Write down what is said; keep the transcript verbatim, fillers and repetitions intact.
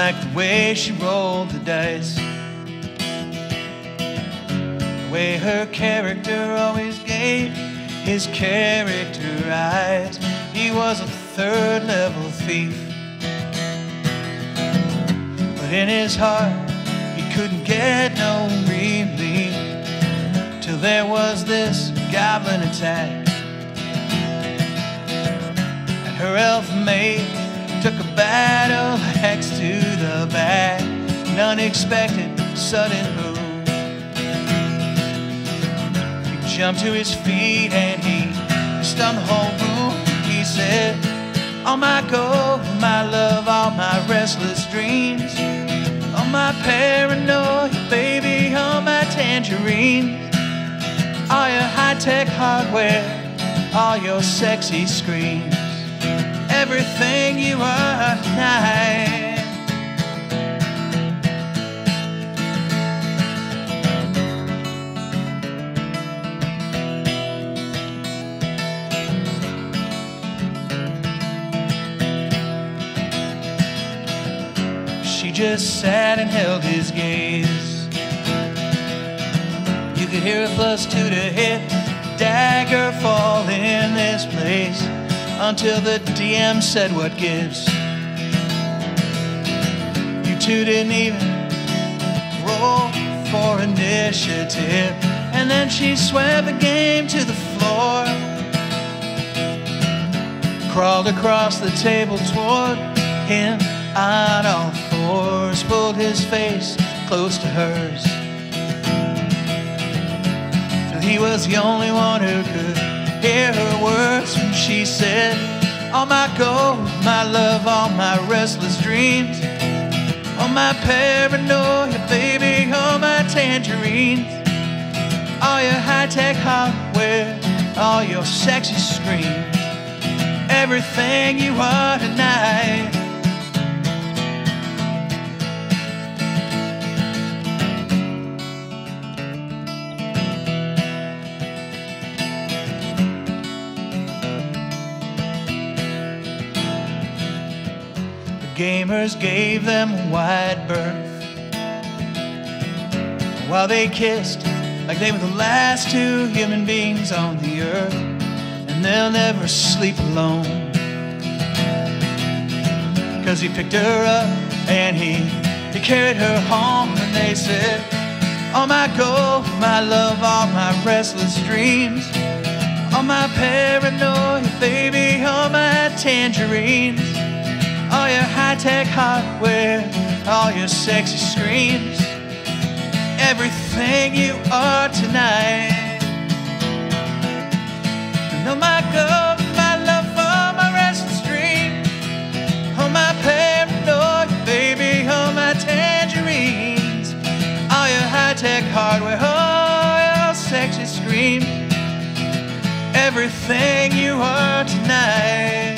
like the way she rolled the dice, the way her character always gave his character eyes. He was a third level thief, but in his heart he couldn't get no relief, till there was this goblin attack. And her elf maid took a battle axe to the back, an unexpected sudden move. He jumped to his feet and he stunned the whole room. He said, all my gold, my love, all my restless dreams, all my paranoia, baby, all my tangerines, all your high-tech hardware, all your sexy screens, everything you are tonight. She just sat and held his gaze. You could hear a plus two to hit, dagger fall in this place, until the D M said, what gives? You two didn't even roll for initiative. And then she swept the game to the floor, crawled across the table toward him on all fours, pulled his face close to hers, and he was the only one who could hear her words when she said, all my gold, my love, all my restless dreams, all my paranoia, baby, all my tangerines, all your high-tech hardware, all your sexy screams, everything you are tonight. Gamers gave them a wide berth, while they kissed like they were the last two human beings on the earth. And they'll never sleep alone, cause he picked her up and he, he carried her home. And they said, all my gold, my love, all my restless dreams, all my paranoia, baby, all my tangerines, all your high-tech hardware, all your sexy screams, everything you are tonight. And oh my God, my love, all my restless dreams, all my paranoia, baby, all my tangerines, all your high-tech hardware, all your sexy screams, everything you are tonight.